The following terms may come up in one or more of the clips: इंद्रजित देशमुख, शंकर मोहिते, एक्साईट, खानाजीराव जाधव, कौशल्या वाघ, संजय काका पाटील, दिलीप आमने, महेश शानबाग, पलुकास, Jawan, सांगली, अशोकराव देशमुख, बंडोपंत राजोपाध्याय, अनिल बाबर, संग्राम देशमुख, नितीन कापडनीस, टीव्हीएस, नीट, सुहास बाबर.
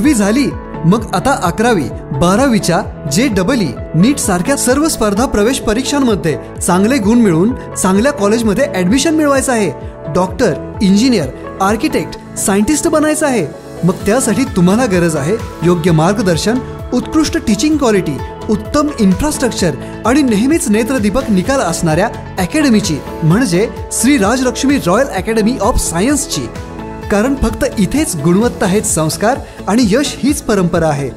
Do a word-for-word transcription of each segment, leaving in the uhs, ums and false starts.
दहावी झाली मग आता अकरावी बारावीच्या जे डबल ई नीट सारख्या सर्व स्पर्धा प्रवेश परीक्षांमध्ये चांगले गुण मिळवून चांगल्या कॉलेजमध्ये ऍडमिशन मिळवायचं आहे। डॉक्टर, इंजिनियर, आर्किटेक्ट, सायंटिस्ट बनायचं आहे। मग त्यासाठी तुम्हाला गरज आहे योग्य मार्गदर्शन, उत्कृष्ट टीचिंग क्वालिटी, उत्तम इन्फ्रास्ट्रक्चर आणि नेहमीच नेत्रदीपक निकाल असणाऱ्या अकॅडमीची म्हणजे Shri Rajalakshmi royal academy of सायन्सची। कारण फक्त इथेच गुणवत्ता हेच संस्कार आणि यश हीच परंपरा आहे।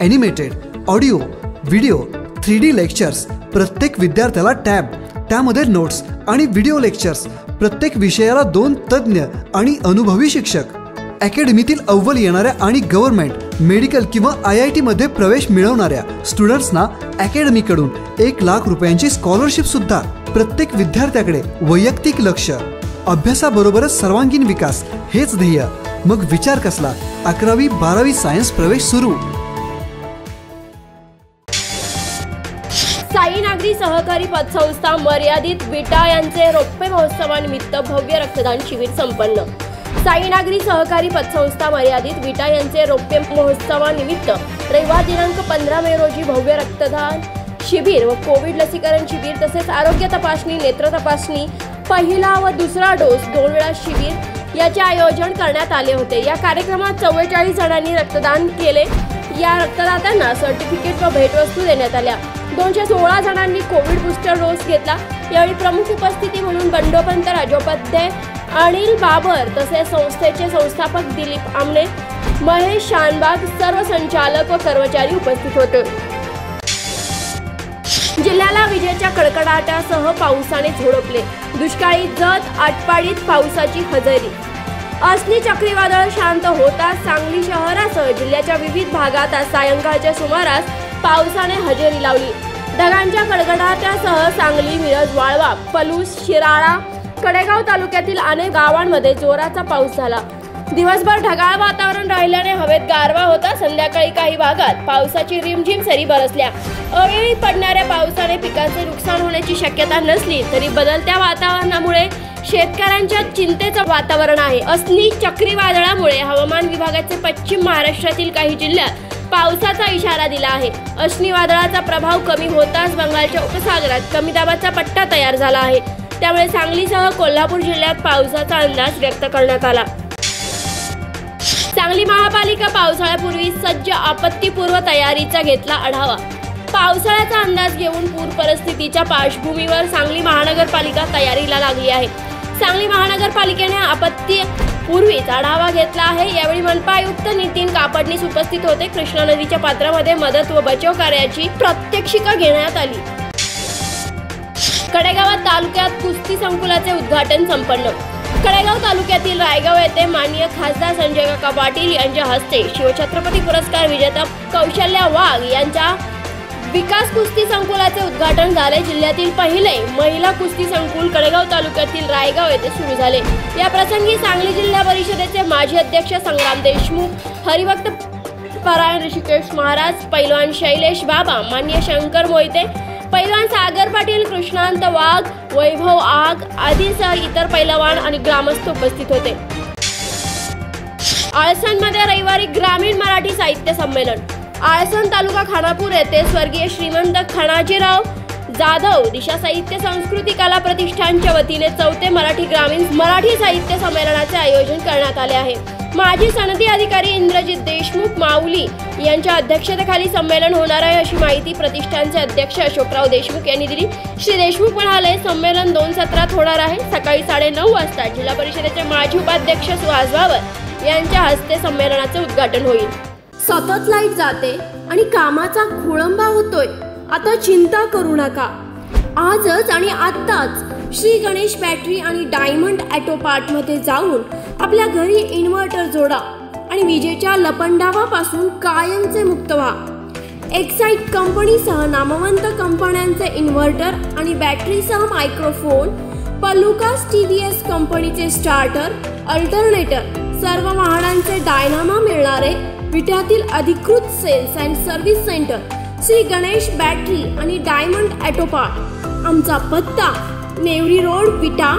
Animated, audio, video, three D lectures, प्रत्येक विद्यार्थ्याला टॅब, त्यामध्ये नोट्स आणि व्हिडिओ लेक्चर्स, प्रत्येक विषयाला दोन तज्ज्ञ आणि अनुभवी शिक्षक, अकॅडमीतील अव्वल येणाऱ्या आणि गव्हर्नमेंट, मेडिकल किंवा आय आय टीमध्ये प्रवेश मिळवणाऱ्या स्टुडंट्सना अकॅडमीकडून एक लाख रुपयांची स्कॉलरशिपसुद्धा, प्रत्येक विद्यार्थ्याकडे वैयक्तिक लक्ष, अभ्यासाबरोबरच सर्वांगीण विकास हेच ध्येय। मग विचार कसला, अकरावी बारावी सायन्स प्रवेश सुरू। साई नागरी सहकारी पतसंस्था मर्यादित विटा यांचे रौप्य महोत्सवानिमित्त भव्य रक्तदान शिबिर संपन्न। साई नागरी सहकारी पतसंस्था मर्यादित विटा यांचे रौप्य महोत्सवानिमित्त रविवार दिनांक पंधरा मे रोजी भव्य रक्तदान शिबिर व कोविड लसीकरण शिबिर तसेच आरोग्य तपासणी, नेत्र तपासणी, पहिला व दुसरा डोस दोन वेळा शिबिर याचे आयोजन करण्यात आले होते। या कार्यक्रमात चव्वेचाळीस जणांनी रक्तदान केले। या रक्तदात्यांना सर्टिफिकेट व भेटवस्तू देण्यात आल्या। दोनशे सोळा जणांनी कोविड बुस्टर डोस घेतला। यावेळी प्रमुख उपस्थिती म्हणून बंडोपंत राजोपाध्याय, अनिल बाबर तसेच संस्थेचे संस्थापक दिलीप आमने, महेश शानबाग, सर्व संचालक व कर्मचारी उपस्थित होते। जिल्ह्याला विजेच्या कडकडाटासह पावसाने झोडपले। दुष्काळी जत आटपाडीत पावसाची हजेरी। असली चक्रीवादळ शांत होता सांगली शहरासह जिल्ह्याच्या विविध भागात आज सायंकाळच्या सुमारास पावसाने हजेरी लावली। ढगांच्या कडकडाटासह सांगली, मिरज, वाळवा, पलूस, शिराळा, कडेगाव तालुक्यातील अनेक गावांमध्ये जोराचा पाऊस झाला। दिवसभर ढगाळ वातावरण राहिल्याने हवेत गारवा होता। संध्याकाळी काही भागात पावसाची रिमझिम सरी बरसल्या। अवेळी पडणाऱ्या पावसाने पिकांचे नुकसान होण्याची शक्यता नसली तरी बदलत्या वातावरणामुळे शेतकऱ्यांच्या चिंतेचं वातावरण आहे। असली चक्रीवादळामुळे हवामान विभागाचे पश्चिम महाराष्ट्रातील काही जिल्ह्यात पावसाचा इशारा दिला आहे। असली वादळाचा प्रभाव कमी होताच बंगालच्या उपसागरात कमी दाबाचा पट्टा तयार झाला आहे, त्यामुळे सांगलीसह कोल्हापूर जिल्ह्यात पावसाचा अंदाज व्यक्त करण्यात आला। सांगली महापालिका पावसाळ्यापूर्वी सज्ज, आपत्तीपूर्व तयारीचा घेतला आढावा। पावसाळ्याचा अंदाज घेऊन पूर परिस्थितीच्या पार्श्वभूमीवर सांगली महानगरपालिका तयारीला लागली आहे। सांगली महानगरपालिकेने आपत्तीपूर्वीचा आढावा घेतला आहे। यावेळी मनपा आयुक्त नितीन कापडनीस उपस्थित होते। कृष्णा नदीच्या पात्रामध्ये मदत व बचाव कार्याची प्रात्यक्षिका घेण्यात आली। कडेगाव तालुक्यात कुस्ती संकुलाचे उद्घाटन संपन्न। कडेगाव तालुक्यातील रायगाव येथे माननीय खासदार संजय काका पाटील यांच्या हस्ते शिवछत्रपती पुरस्कार विजेता कौशल्या वाघ यांच्या विकास कुस्ती संकुलाचे उद्घाटन झाले। जिल्ह्यातील पहिले महिला कुस्ती संकुल कडेगाव तालुक्यातील रायगाव येथे सुरू झाले। या प्रसंगी सांगली जिल्हा परिषदेचे माजी अध्यक्ष संग्राम देशमुख, हरिभक्त परायण ऋषिकेश महाराज, पैलवान शैलेश बाबा, माननीय शंकर मोहिते, पैलवान सागर पाटील, कृष्णांत वाघ, वैभव आग आदीसह इतर पैलवान आणि ग्रामस्थ उपस्थित होते। आळसणमध्ये रविवारी ग्रामीण मराठी साहित्य संमेलन। आळसण तालुका खानापूर येथे स्वर्गीय श्रीमंत खानाजीराव जाधव दिशा साहित्य संस्कृती कला प्रतिष्ठानच्या वतीने चौथे मराठी ग्रामीण मराठी साहित्य संमेलनाचे आयोजन करण्यात आले आहे। माजी सनदी अधिकारी इंद्रजित देशमुख माऊली यांच्या अध्यक्षतेखाली संमेलन होणार आहे अशी माहिती प्रतिष्ठानचे अध्यक्ष अशोकराव देशमुख यांनी दिली। श्री देशमुख म्हणाले, संमेलन दोन सत्रात होणार आहे। सकाळी साडेनऊ वाजता जिल्हा परिषदेचे माजी उपाध्यक्ष सुहास बाबर यांच्या हस्ते संमेलनाचे उद्घाटन होईल। सतत लाईट जाते आणि कामाचा खोळंबा होतोय, आता चिंता करू नका। आजच आणि आत्ताच श्री गणेश बॅटरी आणि डायमंड ॲटो पार्टमध्ये जाऊन आपल्या घरी इन्व्हर्टर जोडा आणि विजेच्या लपंडावापासून कायमचे मुक्त व्हा। एक्साईट कंपनीसह नामवंत कंपन्यांचे इन्व्हर्टर आणि बॅटरीसह मायक्रोफोन, पलुकास टीव्हीएस कंपनीचे स्टार्टर, अल्टरनेटर, सर्व वाहनांचे डायनामा मिळणारे विट्यातील अधिकृत sales and service centre Shri Ganesh battery आणि डायमंड ॲटो पार्ट। आमचा पत्ता नेवरी रोड, विटा।